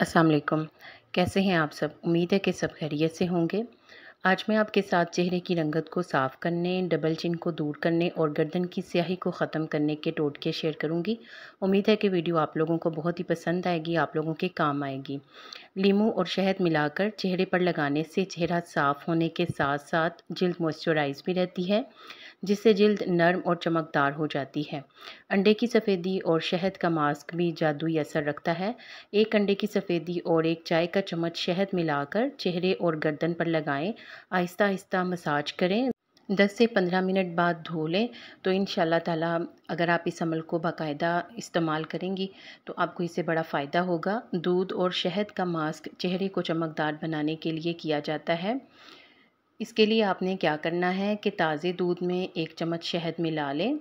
अस्सलाम वालेकुम, कैसे हैं आप सब। उम्मीद है कि सब खैरियत से होंगे। आज मैं आपके साथ चेहरे की रंगत को साफ़ करने, डबल चिन को दूर करने और गर्दन की स्याही को ख़त्म करने के टोटके शेयर करूंगी। उम्मीद है कि वीडियो आप लोगों को बहुत ही पसंद आएगी, आप लोगों के काम आएगी। लीमू और शहद मिलाकर चेहरे पर लगाने से चेहरा साफ़ होने के साथ साथ जिल्द मॉइस्चराइज भी रहती है, जिससे जिल्द नरम और चमकदार हो जाती है। अंडे की सफ़ेदी और शहद का मास्क भी जादुई असर रखता है। एक अंडे की सफ़ेदी और एक चाय का चम्मच शहद मिलाकर चेहरे और गर्दन पर लगाएं। आहिस्ता आहिस्ता मसाज करें, 10 से 15 मिनट बाद धो लें। तो इंशाल्लाह ताला अगर आप इस अमल को बाकायदा इस्तेमाल करेंगी तो आपको इससे बड़ा फ़ायदा होगा। दूध और शहद का मास्क चेहरे को चमकदार बनाने के लिए किया जाता है। इसके लिए आपने क्या करना है कि ताज़े दूध में 1 चम्मच शहद मिला लें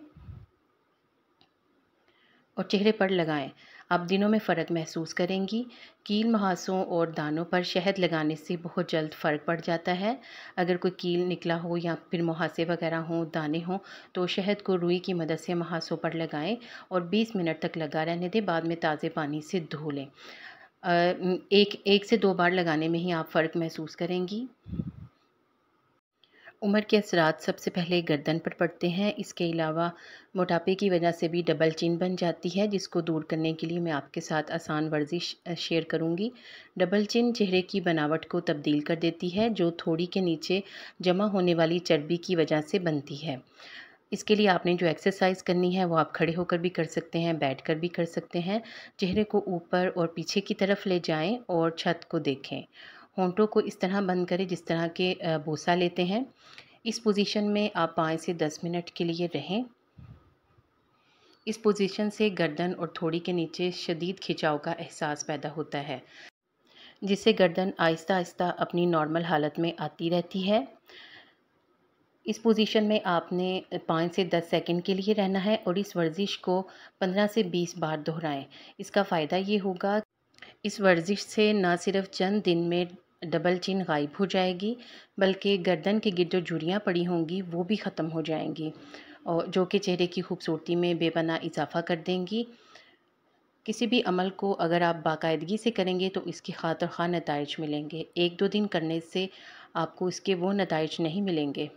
और चेहरे पर लगाएं। आप दिनों में फ़र्क महसूस करेंगी। कील, महासों और दानों पर शहद लगाने से बहुत जल्द फ़र्क पड़ जाता है। अगर कोई कील निकला हो या फिर मुहासे वगैरह हों, दाने हों, तो शहद को रुई की मदद से महासों पर लगाएं और 20 मिनट तक लगा रहने दें। बाद में ताज़े पानी से धो लें। एक से दो बार लगाने में ही आप फ़र्क महसूस करेंगी। उम्र के असरात सबसे पहले गर्दन पर पड़ते हैं। इसके अलावा मोटापे की वजह से भी डबल चिन बन जाती है, जिसको दूर करने के लिए मैं आपके साथ आसान वर्जिश शेयर करूंगी। डबल चिन चेहरे की बनावट को तब्दील कर देती है, जो थोड़ी के नीचे जमा होने वाली चर्बी की वजह से बनती है। इसके लिए आपने जो एक्सरसाइज करनी है वो आप खड़े होकर भी कर सकते हैं, बैठकर भी कर सकते हैं। चेहरे को ऊपर और पीछे की तरफ ले जाएँ और छत को देखें। होंठों को इस तरह बंद करें जिस तरह के बोसा लेते हैं। इस पोजीशन में आप 5 से 10 मिनट के लिए रहें। इस पोजीशन से गर्दन और थोड़ी के नीचे शदीद खिंचाव का एहसास पैदा होता है, जिससे गर्दन आहिस्ता आहिस्ता अपनी नॉर्मल हालत में आती रहती है। इस पोजीशन में आपने 5 से 10 सेकंड के लिए रहना है और इस वर्जिश को 15 से 20 बार दोहराएं। इसका फ़ायदा ये होगा, इस वर्जिश से ना सिर्फ चंद दिन में डबल चिन गायब हो जाएगी, बल्कि गर्दन के गिर्द जो झुर्रियाँ पड़ी होंगी वो भी ख़त्म हो जाएंगी और जो कि चेहरे की खूबसूरती में बेपनाह इजाफा कर देंगी। किसी भी अमल को अगर आप बाकायदगी से करेंगे तो इसकी खातिर खा नताइज मिलेंगे। 1-2 दिन करने से आपको इसके वो नताइज नहीं मिलेंगे।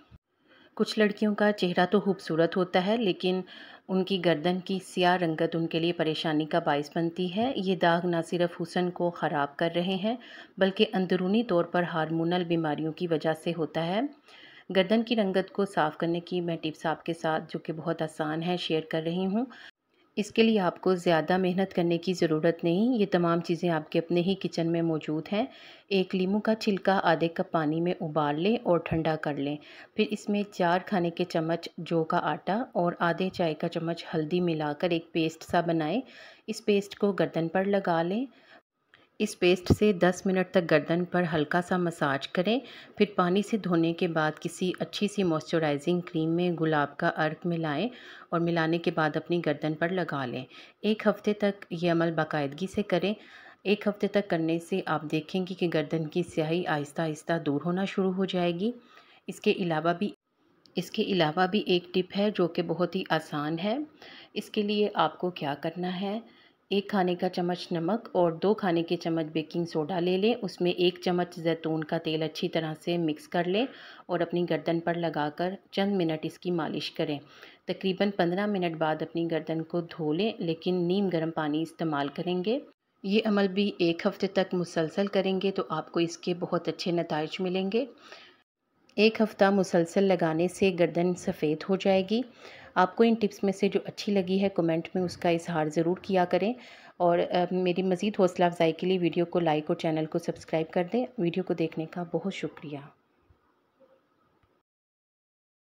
कुछ लड़कियों का चेहरा तो खूबसूरत होता है, लेकिन उनकी गर्दन की स्याह रंगत उनके लिए परेशानी का बायस बनती है। ये दाग ना सिर्फ हुस्न को ख़राब कर रहे हैं, बल्कि अंदरूनी तौर पर हार्मोनल बीमारियों की वजह से होता है। गर्दन की रंगत को साफ़ करने की मैं टिप्स आपके साथ, जो कि बहुत आसान है, शेयर कर रही हूँ। इसके लिए आपको ज़्यादा मेहनत करने की ज़रूरत नहीं। ये तमाम चीज़ें आपके अपने ही किचन में मौजूद हैं। 1 लीमू का छिलका आधे कप पानी में उबाल लें और ठंडा कर लें। फिर इसमें 4 खाने के चम्मच जौ का आटा और आधे चाय का चम्मच हल्दी मिलाकर एक पेस्ट सा बनाएं। इस पेस्ट को गर्दन पर लगा लें। इस पेस्ट से 10 मिनट तक गर्दन पर हल्का सा मसाज करें। फिर पानी से धोने के बाद किसी अच्छी सी मॉइस्चराइजिंग क्रीम में गुलाब का अर्क मिलाएं और मिलाने के बाद अपनी गर्दन पर लगा लें। 1 हफ़्ते तक ये अमल बाकायदगी से करें। 1 हफ़्ते तक करने से आप देखेंगे कि गर्दन की स्याही आहिस्ता आहिस्ता दूर होना शुरू हो जाएगी। इसके अलावा भी एक टिप है जो कि बहुत ही आसान है। इसके लिए आपको क्या करना है, 1 खाने का चम्मच नमक और 2 खाने के चम्मच बेकिंग सोडा ले लें। उसमें 1 चम्मच जैतून का तेल अच्छी तरह से मिक्स कर लें और अपनी गर्दन पर लगाकर चंद मिनट इसकी मालिश करें। तकरीबन 15 मिनट बाद अपनी गर्दन को धो लें, लेकिन नीम गर्म पानी इस्तेमाल करेंगे। ये अमल भी 1 हफ़्ते तक मुसलसल करेंगे तो आपको इसके बहुत अच्छे नताइज मिलेंगे। 1 हफ़्ता मुसलसल लगाने से गर्दन सफ़ेद हो जाएगी। आपको इन टिप्स में से जो अच्छी लगी है कमेंट में उसका इजहार ज़रूर किया करें और मेरी मज़ीद हौसला अफजाई के लिए वीडियो को लाइक और चैनल को सब्सक्राइब कर दें। वीडियो को देखने का बहुत शुक्रिया।